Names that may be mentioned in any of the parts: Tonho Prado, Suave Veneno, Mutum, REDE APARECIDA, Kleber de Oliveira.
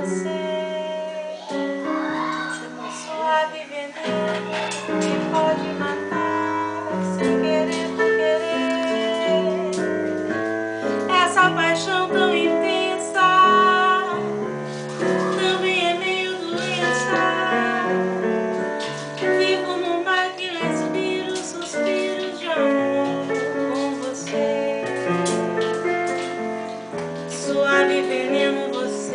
você. Chama suave veneno que pode matar sem querer por querer. Essa paixão tão intensa também é meio doença. Vivo num mar que respiro suspiros de amor com você. Suave veneno você.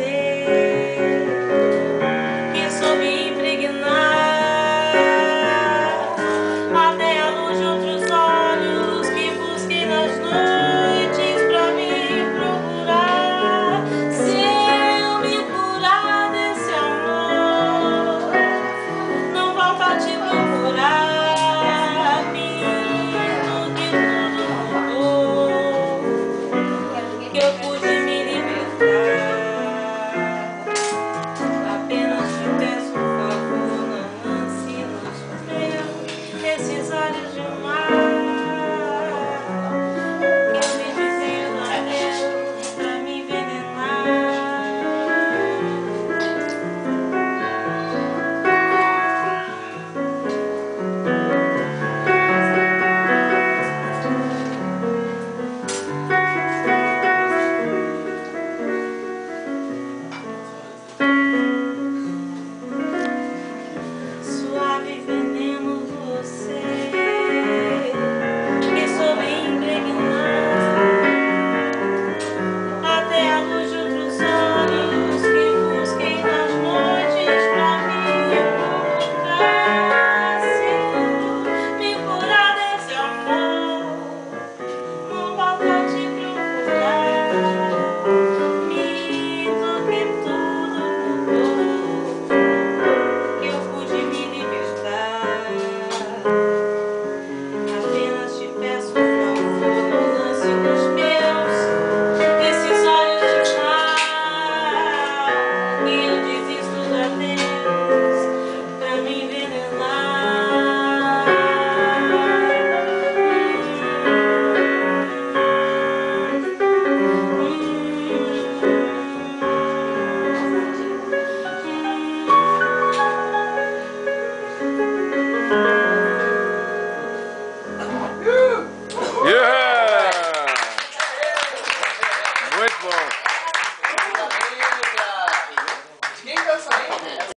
Well,